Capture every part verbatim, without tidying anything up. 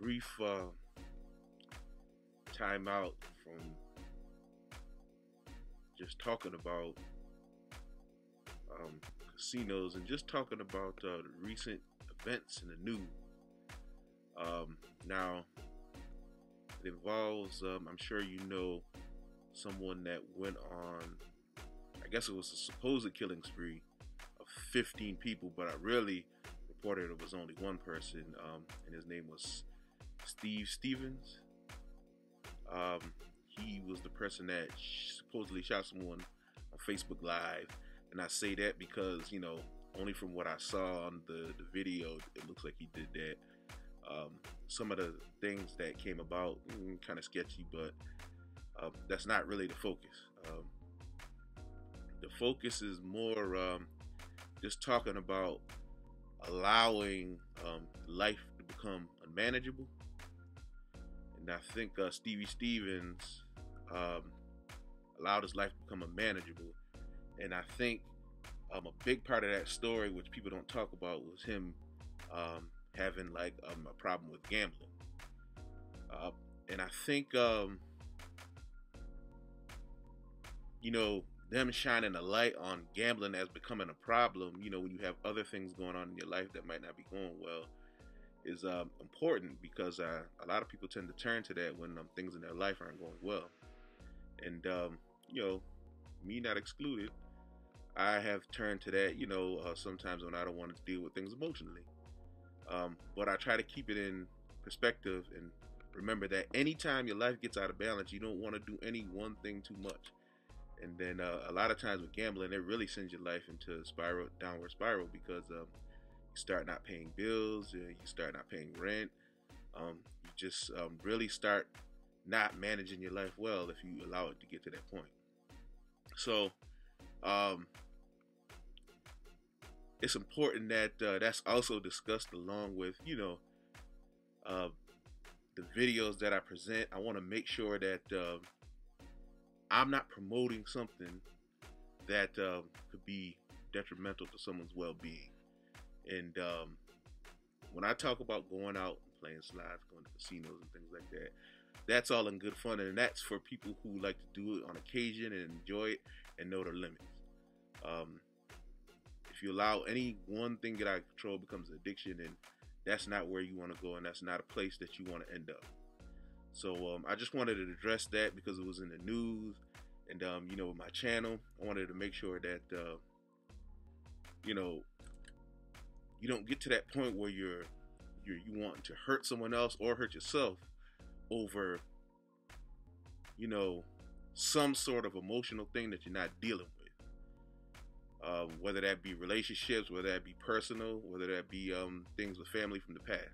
brief uh, time out from just talking about um, casinos and just talking about uh, the recent events in the news. Um, now, it involves, um, I'm sure you know, someone that went on, I guess it was a supposed killing spree of fifteen people, but I really reported it was only one person, um, and his name was Steve Stephens. Um, he was the person that supposedly shot someone on Facebook Live, and I say that because, you know, only from what I saw on the, the video, it looks like he did that. Um, some of the things that came about, mm, kind of sketchy, but uh, that's not really the focus. Um, the focus is more um, just talking about allowing um, life to become unmanageable. And I think uh, Stevie Stephens um, allowed his life to become unmanageable. And I think um, a big part of that story, which people don't talk about, was him um, having like um, a problem with gambling. Uh, and I think, um, you know, them shining a light on gambling as becoming a problem, you know, when you have other things going on in your life that might not be going well, is um, important, because uh, a lot of people tend to turn to that when um, things in their life aren't going well. And, um, you know, me not excluded, I have turned to that, you know, uh, sometimes when I don't want to deal with things emotionally. Um, but I try to keep it in perspective and remember that anytime your life gets out of balance, you don't want to do any one thing too much. And then uh, a lot of times with gambling, it really sends your life into a spiral, downward spiral, because um, you start not paying bills, you start not paying rent, um, you just um, really start not managing your life well if you allow it to get to that point. So um, it's important that uh, that's also discussed along with, you know, uh, the videos that I present. I want to make sure that uh, I'm not promoting something that uh, could be detrimental to someone's well-being. And um, when I talk about going out and playing slides, going to casinos and things like that, that's all in good fun, and that's for people who like to do it on occasion and enjoy it and know their limits. Um, if you allow any one thing get out of control, it becomes an addiction, and that's not where you want to go, and that's not a place that you want to end up. So um, I just wanted to address that because it was in the news, and um, you know, with my channel, I wanted to make sure that uh, you know, you don't get to that point where you're you're you want to hurt someone else or hurt yourself over, you know, some sort of emotional thing that you're not dealing with. Uh, whether that be relationships, whether that be personal, whether that be um, things with family from the past.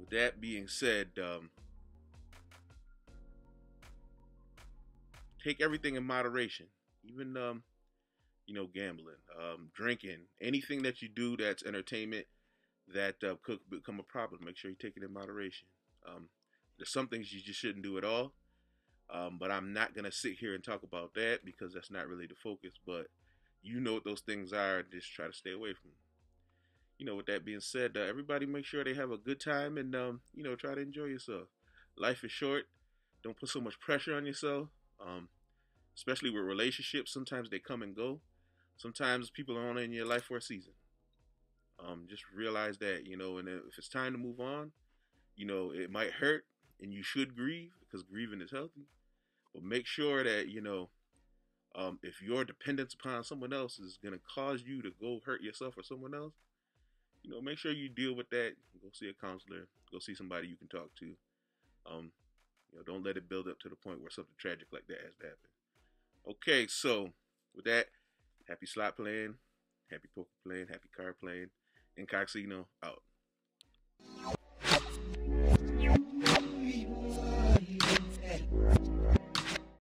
With that being said, um, take everything in moderation, even, um, you know, gambling, um, drinking, anything that you do that's entertainment that uh, could become a problem. Make sure you take it in moderation. Um, there's some things you just shouldn't do at all, um, but I'm not going to sit here and talk about that because that's not really the focus, but you know what those things are, just try to stay away from them. You know, with that being said, uh, everybody make sure they have a good time and, um, you know, try to enjoy yourself. Life is short. Don't put so much pressure on yourself, um, especially with relationships. Sometimes they come and go. Sometimes people are only in your life for a season. Um, just realize that, you know, and if it's time to move on, you know, it might hurt and you should grieve because grieving is healthy. But make sure that, you know, um, if your dependence upon someone else is going to cause you to go hurt yourself or someone else, you know, make sure you deal with that. Go see a counselor. Go see somebody you can talk to. Um, you know, don't let it build up to the point where something tragic like that has to happen. Okay, so with that, happy slot playing, happy poker playing, happy card playing. Incogsino out.